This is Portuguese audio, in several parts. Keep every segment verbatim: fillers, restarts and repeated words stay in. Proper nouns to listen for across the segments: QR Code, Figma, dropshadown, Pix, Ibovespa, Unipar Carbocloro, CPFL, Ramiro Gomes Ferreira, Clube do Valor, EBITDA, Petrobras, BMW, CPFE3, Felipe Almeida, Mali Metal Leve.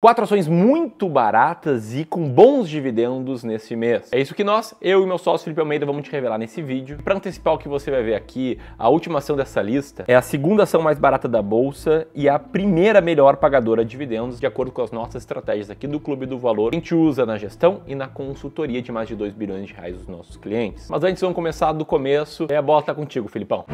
Quatro ações muito baratas e com bons dividendos nesse mês. É isso que nós, eu e meu sócio Felipe Almeida, vamos te revelar nesse vídeo. Para antecipar o que você vai ver aqui, a última ação dessa lista é a segunda ação mais barata da bolsa e a primeira melhor pagadora de dividendos, de acordo com as nossas estratégias aqui do Clube do Valor. A gente usa na gestão e na consultoria de mais de dois bilhões de reais dos nossos clientes. Mas antes, vamos começar do começo. É, a bola tá contigo, Felipão.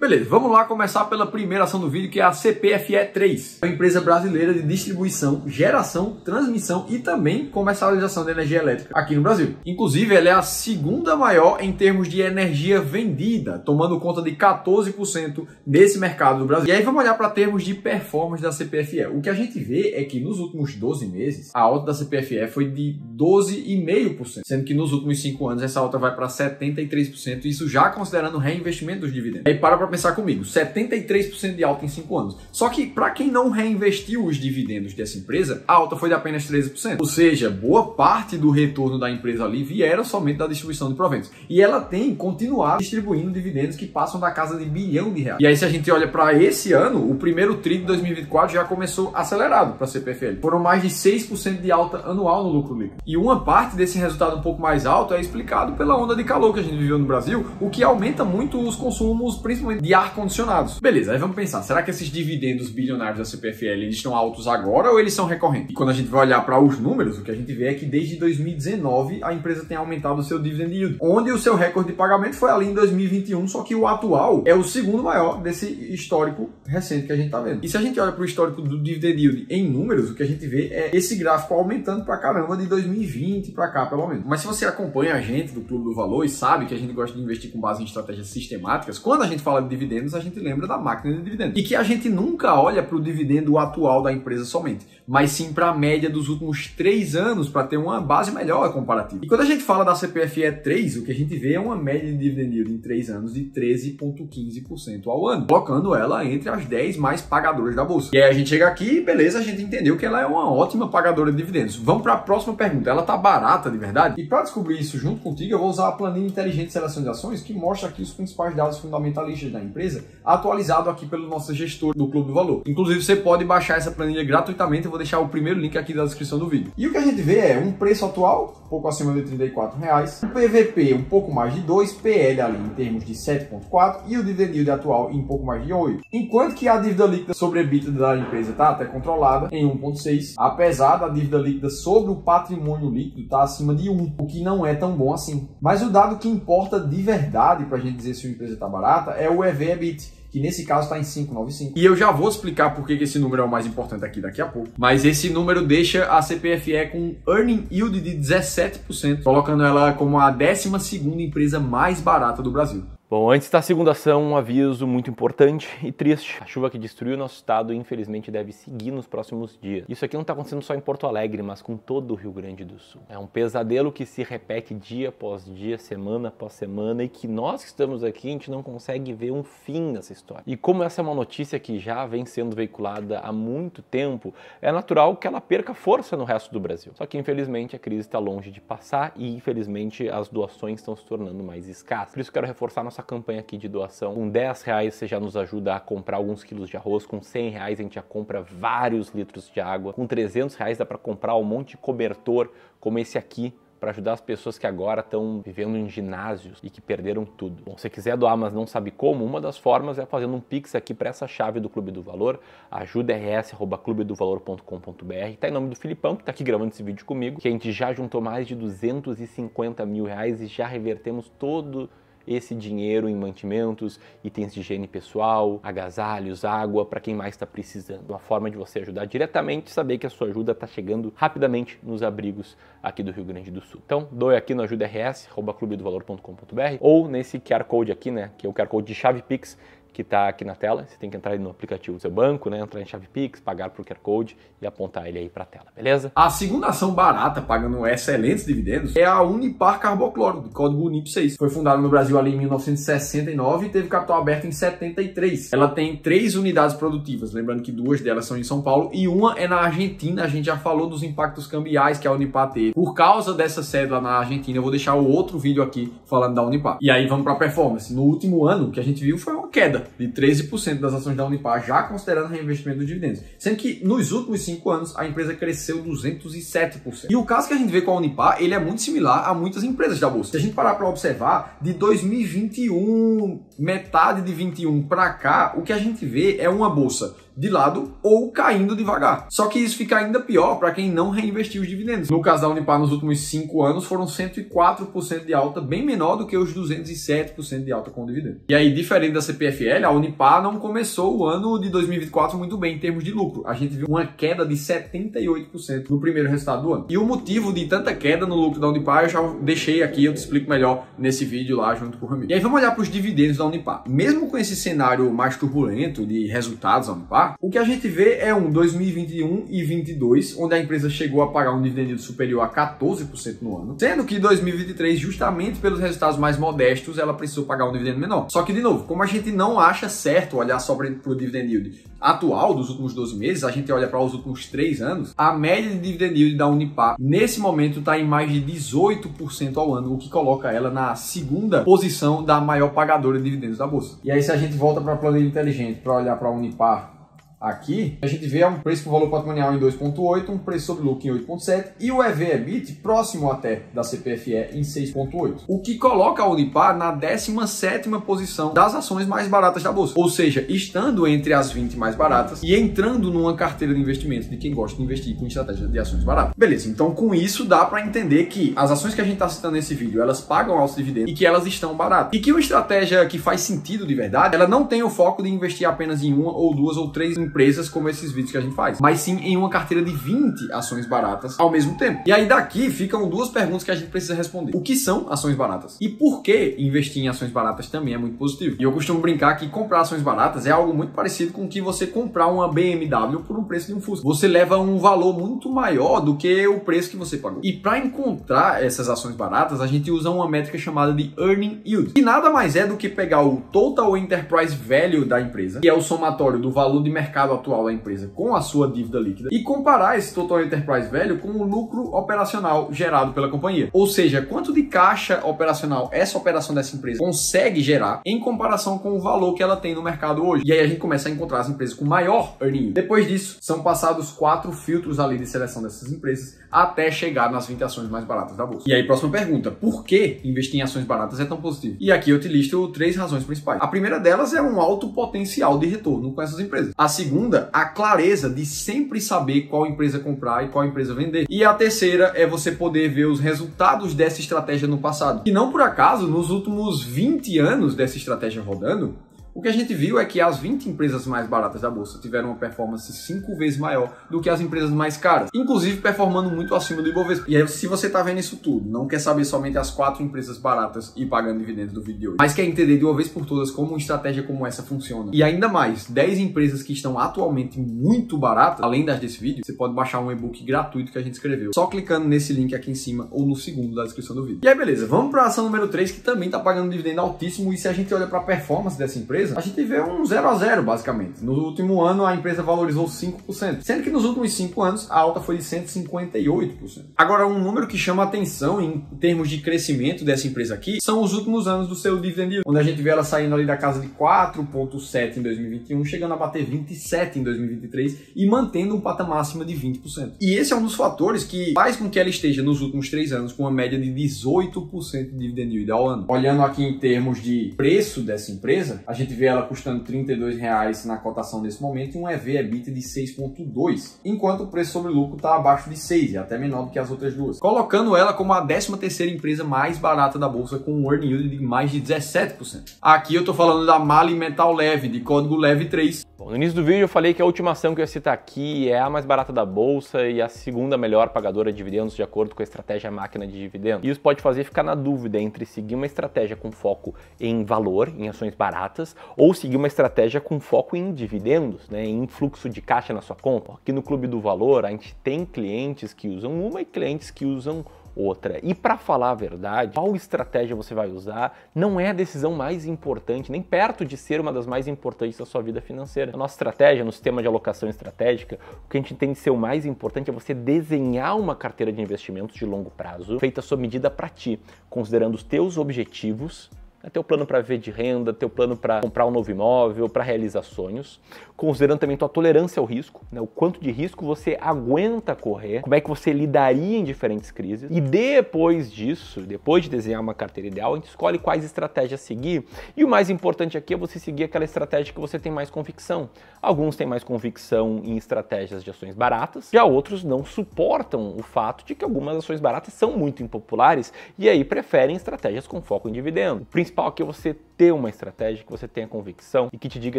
Beleza, vamos lá começar pela primeira ação do vídeo, que é a C P F E três, uma empresa brasileira de distribuição, geração, transmissão e também comercialização de energia elétrica aqui no Brasil. Inclusive, ela é a segunda maior em termos de energia vendida, tomando conta de quatorze por cento desse mercado do Brasil. E aí vamos olhar para termos de performance da C P F E. O que a gente vê é que nos últimos doze meses, a alta da C P F E foi de doze vírgula cinco por cento, sendo que nos últimos cinco anos essa alta vai para setenta e três por cento, isso já considerando o reinvestimento dos dividendos. Aí para para pensar comigo, setenta e três por cento de alta em cinco anos. Só que para quem não reinvestiu os dividendos dessa empresa, a alta foi de apenas treze por cento. Ou seja, boa parte do retorno da empresa ali viera somente da distribuição de proventos. E ela tem continuado distribuindo dividendos que passam da casa de bilhão de reais. E aí, se a gente olha para esse ano, o primeiro tri de dois mil e vinte e quatro já começou acelerado para a C P F L. Foram mais de seis por cento de alta anual no lucro líquido. E uma parte desse resultado um pouco mais alto é explicado pela onda de calor que a gente viveu no Brasil, o que aumenta muito os consumos, principalmente de ar-condicionados. Beleza, aí vamos pensar, será que esses dividendos bilionários da C P F L eles estão altos agora ou eles são recorrentes? E quando a gente vai olhar para os números, o que a gente vê é que desde dois mil e dezenove a empresa tem aumentado o seu dividend yield, onde o seu recorde de pagamento foi ali em dois mil e vinte e um, só que o atual é o segundo maior desse histórico recente que a gente está vendo. E se a gente olha para o histórico do dividend yield em números, o que a gente vê é esse gráfico aumentando para caramba de dois mil e vinte para cá, pelo menos. Mas se você acompanha a gente do Clube do Valor e sabe que a gente gosta de investir com base em estratégias sistemáticas, quando a gente fala de dividendos, a gente lembra da máquina de dividendos. E que a gente nunca olha para o dividendo atual da empresa somente, mas sim para a média dos últimos três anos para ter uma base melhor comparativa. E quando a gente fala da C P F E três, o que a gente vê é uma média de dividend yield em três anos de treze vírgula quinze por cento ao ano, colocando ela entre as dez mais pagadoras da bolsa. E aí a gente chega aqui, beleza, a gente entendeu que ela é uma ótima pagadora de dividendos. Vamos para a próxima pergunta. Ela tá barata de verdade? E para descobrir isso junto contigo, eu vou usar a planilha inteligente de seleção de ações, que mostra aqui os principais dados fundamentalistas da empresa, atualizado aqui pelo nosso gestor do Clube do Valor. Inclusive, você pode baixar essa planilha gratuitamente, eu vou deixar o primeiro link aqui na descrição do vídeo. E o que a gente vê é um preço atual, um pouco acima de trinta e quatro reais, um P V P um pouco mais de dois, P L ali em termos de sete vírgula quatro e o dividend yield atual em um pouco mais de oito. Enquanto que a dívida líquida sobre a EBITDA da empresa está até controlada em um vírgula seis, apesar da dívida líquida sobre o patrimônio líquido está acima de um, o que não é tão bom assim. Mas o dado que importa de verdade para a gente dizer se a empresa está barata é o E V/EBITDA, que nesse caso está em cinco vírgula noventa e cinco. E eu já vou explicar por que esse número é o mais importante aqui daqui a pouco. Mas esse número deixa a C P F E com um earning yield de dezessete por cento, colocando ela como a décima segunda empresa mais barata do Brasil. Bom, antes da segunda ação, um aviso muito importante e triste. A chuva que destruiu o nosso estado, infelizmente, deve seguir nos próximos dias. Isso aqui não está acontecendo só em Porto Alegre, mas com todo o Rio Grande do Sul. É um pesadelo que se repete dia após dia, semana após semana, e que nós que estamos aqui, a gente não consegue ver um fim nessa história. E como essa é uma notícia que já vem sendo veiculada há muito tempo, é natural que ela perca força no resto do Brasil. Só que, infelizmente, a crise está longe de passar e, infelizmente, as doações estão se tornando mais escassas. Por isso, quero reforçar nossa Essa campanha aqui de doação. Com dez reais você já nos ajuda a comprar alguns quilos de arroz, com cem reais a gente já compra vários litros de água, com trezentos reais dá para comprar um monte de cobertor como esse aqui, para ajudar as pessoas que agora estão vivendo em ginásios e que perderam tudo. Bom, se você quiser doar, mas não sabe como, uma das formas é fazendo um pix aqui para essa chave do Clube do Valor, ajuda r s arroba clube do valor ponto com ponto b r. Tá em nome do Filipão, que tá aqui gravando esse vídeo comigo, que a gente já juntou mais de duzentos e cinquenta mil reais e já revertemos todo esse dinheiro em mantimentos, itens de higiene pessoal, agasalhos, água, para quem mais está precisando. Uma forma de você ajudar diretamente, saber que a sua ajuda está chegando rapidamente nos abrigos aqui do Rio Grande do Sul. Então, doe aqui no ajuda r s arroba clube do valor ponto com ponto b r ou nesse Q R Code aqui, né, que é o Q R Code de chave Pix, que está aqui na tela. Você tem que entrar no aplicativo do seu banco, né? Entrar em chave Pix, pagar por Q R Code e apontar ele aí para a tela, beleza? A segunda ação barata, pagando excelentes dividendos, é a Unipar Carbocloro, do código Unip seis. Foi fundada no Brasil ali em mil novecentos e sessenta e nove e teve capital aberto em setenta e três. Ela tem três unidades produtivas, lembrando que duas delas são em São Paulo e uma é na Argentina. A gente já falou dos impactos cambiais que a Unipar teve por causa dessa sede lá na Argentina. Eu vou deixar o outro vídeo aqui falando da Unipar. E aí vamos para a performance. No último ano, o que a gente viu foi uma queda. de treze por cento das ações da Unipar, já considerando reinvestimento dos dividendos, sendo que nos últimos cinco anos a empresa cresceu duzentos e sete por cento. E o caso que a gente vê com a Unipar, ele é muito similar a muitas empresas da bolsa. Se a gente parar para observar, de dois mil e vinte e um, metade de vinte e um para cá, o que a gente vê é uma bolsa de lado ou caindo devagar. Só que isso fica ainda pior para quem não reinvestiu os dividendos. No caso da Unipar, nos últimos cinco anos, foram cento e quatro por cento de alta, bem menor do que os duzentos e sete por cento de alta com o dividendo. E aí, diferente da C P F L, a Unipar não começou o ano de dois mil e vinte e quatro muito bem em termos de lucro. A gente viu uma queda de setenta e oito por cento no primeiro resultado do ano. E o motivo de tanta queda no lucro da Unipar, eu já deixei aqui, eu te explico melhor nesse vídeo lá junto com o Ramiro. E aí, vamos olhar para os dividendos da Unipar. Mesmo com esse cenário mais turbulento de resultados da Unipar, o que a gente vê é um dois mil e vinte e um e vinte e dois, onde a empresa chegou a pagar um dividendo superior a quatorze por cento no ano, sendo que dois mil e vinte e três, justamente pelos resultados mais modestos, ela precisou pagar um dividendo menor. Só que, de novo, como a gente não acha certo olhar só para o dividend yield atual dos últimos doze meses, a gente olha para os últimos três anos, a média de dividend yield da Unipar, nesse momento, está em mais de dezoito por cento ao ano, o que coloca ela na segunda posição da maior pagadora de dividendos da bolsa. E aí, se a gente volta para a planilha inteligente para olhar para a Unipar, aqui, a gente vê um preço por valor patrimonial em dois vírgula oito, um preço sobre lucro em oito vírgula sete e o E V/EBIT próximo até da C P F E em seis vírgula oito, o que coloca a Unipar na décima sétima posição das ações mais baratas da bolsa, ou seja, estando entre as vinte mais baratas e entrando numa carteira de investimento de quem gosta de investir com estratégia de ações baratas. Beleza, então com isso dá para entender que as ações que a gente está citando nesse vídeo, elas pagam altos dividendos e que elas estão baratas. E que uma estratégia que faz sentido de verdade, ela não tem o foco de investir apenas em uma ou duas ou três empresas como esses vídeos que a gente faz, mas sim em uma carteira de vinte ações baratas ao mesmo tempo. E aí daqui ficam duas perguntas que a gente precisa responder. O que são ações baratas? E por que investir em ações baratas também é muito positivo? E eu costumo brincar que comprar ações baratas é algo muito parecido com que você comprar uma B M W por um preço de um Fusca. Você leva um valor muito maior do que o preço que você pagou. E para encontrar essas ações baratas, a gente usa uma métrica chamada de Earning Yield, que nada mais é do que pegar o Total Enterprise Value da empresa, que é o somatório do valor de mercado atual da empresa com a sua dívida líquida, e comparar esse Total Enterprise Value com o lucro operacional gerado pela companhia. Ou seja, quanto de caixa operacional essa operação dessa empresa consegue gerar em comparação com o valor que ela tem no mercado hoje. E aí a gente começa a encontrar as empresas com maior earning yield. Depois disso, são passados quatro filtros ali de seleção dessas empresas até chegar nas vinte ações mais baratas da bolsa. E aí, próxima pergunta, por que investir em ações baratas é tão positivo? E aqui eu te listo três razões principais. A primeira delas é um alto potencial de retorno com essas empresas. A segunda Segunda, a clareza de sempre saber qual empresa comprar e qual empresa vender. E a terceira é você poder ver os resultados dessa estratégia no passado. E não por acaso, nos últimos vinte anos dessa estratégia rodando, o que a gente viu é que as vinte empresas mais baratas da bolsa tiveram uma performance cinco vezes maior do que as empresas mais caras, inclusive performando muito acima do Ibovespa. E aí, se você tá vendo isso tudo, não quer saber somente as quatro empresas baratas e pagando dividendos do vídeo de hoje, mas quer entender de uma vez por todas como uma estratégia como essa funciona, e ainda mais, dez empresas que estão atualmente muito baratas, além das desse vídeo, você pode baixar um e-book gratuito que a gente escreveu, só clicando nesse link aqui em cima ou no segundo da descrição do vídeo. E aí, beleza, vamos para a ação número três, que também tá pagando dividendo altíssimo, e se a gente olha para a performance dessa empresa, a gente vê um zero a zero, basicamente. No último ano, a empresa valorizou cinco por cento, sendo que nos últimos cinco anos, a alta foi de cento e cinquenta e oito por cento. Agora, um número que chama atenção em termos de crescimento dessa empresa aqui são os últimos anos do seu dividend yield, onde a gente vê ela saindo ali da casa de quatro vírgula sete em dois mil e vinte e um, chegando a bater vinte e sete em dois mil e vinte e três e mantendo um patamar acima de vinte por cento. E esse é um dos fatores que faz com que ela esteja nos últimos três anos com uma média de dezoito por cento de dividend yield ao ano. Olhando aqui em termos de preço dessa empresa, a gente vê ela custando trinta e dois reais na cotação nesse momento e um E V/EBIT de seis vírgula dois, enquanto o preço sobre lucro está abaixo de seis, é até menor do que as outras duas, colocando ela como a décima terceira empresa mais barata da bolsa, com um earning yield de mais de dezessete por cento. Aqui eu estou falando da Mali Metal Leve, de código LEVE três. Bom, no início do vídeo eu falei que a última ação que eu ia citar aqui é a mais barata da bolsa e a segunda melhor pagadora de dividendos de acordo com a estratégia máquina de dividendos. Isso pode fazer ficar na dúvida entre seguir uma estratégia com foco em valor, em ações baratas, ou seguir uma estratégia com foco em dividendos, né, em fluxo de caixa na sua conta. Aqui no Clube do Valor, a gente tem clientes que usam uma e clientes que usam outra. E para falar a verdade, qual estratégia você vai usar não é a decisão mais importante, nem perto de ser uma das mais importantes da sua vida financeira. A nossa estratégia, no sistema de alocação estratégica, o que a gente tem de ser o mais importante é você desenhar uma carteira de investimentos de longo prazo, feita à sua medida para ti, considerando os teus objetivos, teu plano para viver de renda, teu plano para comprar um novo imóvel, para realizar sonhos, considerando também tua tolerância ao risco, né, o quanto de risco você aguenta correr, como é que você lidaria em diferentes crises. E depois disso, depois de desenhar uma carteira ideal, a gente escolhe quais estratégias seguir. E o mais importante aqui é você seguir aquela estratégia que você tem mais convicção. Alguns têm mais convicção em estratégias de ações baratas, já outros não suportam o fato de que algumas ações baratas são muito impopulares e aí preferem estratégias com foco em dividendo. O principal aqui é você ter uma estratégia que você tenha convicção e que te diga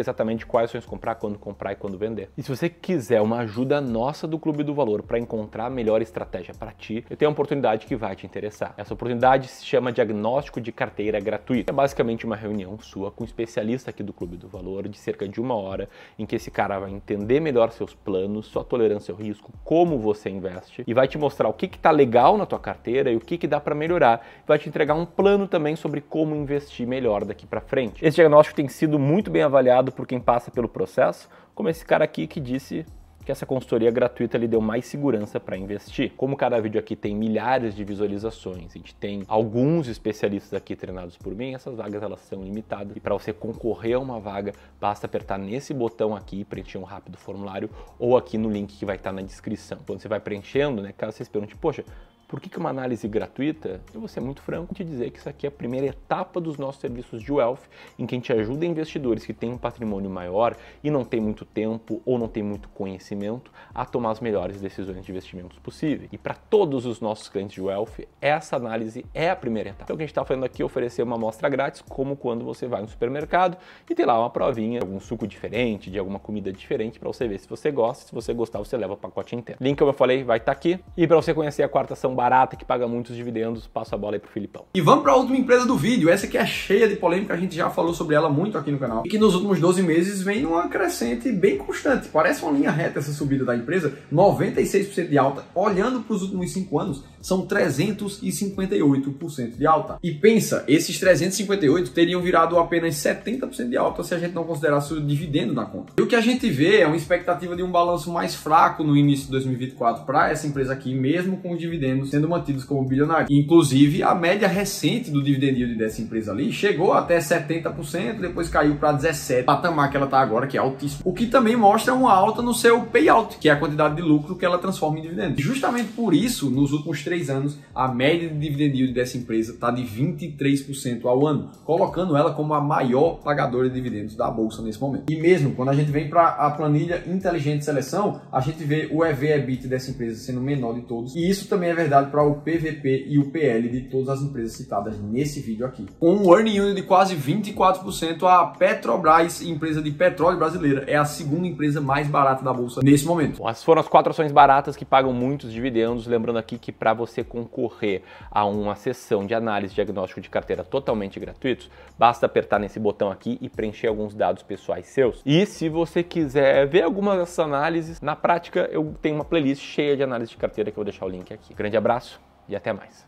exatamente quais ações comprar, quando comprar e quando vender. E se você quiser uma ajuda nossa do Clube do Valor para encontrar a melhor estratégia para ti, eu tenho uma oportunidade que vai te interessar. Essa oportunidade se chama Diagnóstico de Carteira Gratuita. É basicamente uma reunião sua com um especialista aqui do Clube do Valor de cerca de uma hora, em que esse cara vai entender melhor seus planos, sua tolerância ao risco, como você investe e vai te mostrar o que que tá legal na tua carteira e o que que dá para melhorar. Vai te entregar um plano também sobre como investir investir melhor daqui para frente. Esse diagnóstico tem sido muito bem avaliado por quem passa pelo processo, como esse cara aqui que disse que essa consultoria gratuita lhe deu mais segurança para investir. Como cada vídeo aqui tem milhares de visualizações, a gente tem alguns especialistas aqui treinados por mim, essas vagas elas são limitadas e para você concorrer a uma vaga, basta apertar nesse botão aqui e preencher um rápido formulário ou aqui no link que vai estar na descrição. Quando você vai preenchendo, né, caso vocês perguntem, poxa, por que que uma análise gratuita? Eu vou ser muito franco e te dizer que isso aqui é a primeira etapa dos nossos serviços de Wealth, em que a gente ajuda investidores que têm um patrimônio maior e não tem muito tempo ou não tem muito conhecimento a tomar as melhores decisões de investimentos possíveis. E para todos os nossos clientes de Wealth, essa análise é a primeira etapa. Então o que a gente está fazendo aqui é oferecer uma amostra grátis, como quando você vai no supermercado e tem lá uma provinha, de algum suco diferente, de alguma comida diferente, para você ver se você gosta. Se você gostar, você leva o pacote inteiro. Link, como eu falei, vai estar aqui. E para você conhecer a quarta ação barata que paga muitos dividendos, passo a bola aí pro Filipão. E vamos para a última empresa do vídeo, essa que é cheia de polêmica, a gente já falou sobre ela muito aqui no canal, e que nos últimos doze meses vem numa crescente bem constante, parece uma linha reta essa subida da empresa, noventa e seis por cento de alta, olhando para os últimos cinco anos, são trezentos e cinquenta e oito por cento de alta. E pensa, esses trezentos e cinquenta e oito por cento teriam virado apenas setenta por cento de alta se a gente não considerasse o dividendo na conta. E o que a gente vê é uma expectativa de um balanço mais fraco no início de dois mil e vinte e quatro para essa empresa aqui, mesmo com os dividendos sendo mantidos como bilionários. Inclusive, a média recente do dividend yield dessa empresa ali chegou até setenta por cento, depois caiu para dezessete por cento, patamar que ela está agora, que é altíssimo. O que também mostra uma alta no seu payout, que é a quantidade de lucro que ela transforma em dividendo. E justamente por isso, nos últimos três anos, a média de dividend yield dessa empresa está de vinte e três por cento ao ano, colocando ela como a maior pagadora de dividendos da Bolsa nesse momento. E mesmo quando a gente vem para a planilha inteligente seleção, a gente vê o E V/EBITDA dessa empresa sendo o menor de todos. E isso também é verdade para o P V P e o P L de todas as empresas citadas nesse vídeo aqui. Com um earning yield de quase vinte e quatro por cento, a Petrobras, empresa de petróleo brasileira, é a segunda empresa mais barata da Bolsa nesse momento. Bom, essas foram as quatro ações baratas que pagam muitos dividendos. Lembrando aqui que para você concorrer a uma sessão de análise diagnóstico de carteira totalmente gratuitos, basta apertar nesse botão aqui e preencher alguns dados pessoais seus. E se você quiser ver algumas dessas análises, na prática eu tenho uma playlist cheia de análise de carteira que eu vou deixar o link aqui. Grande abraço. Grande abraço e até mais.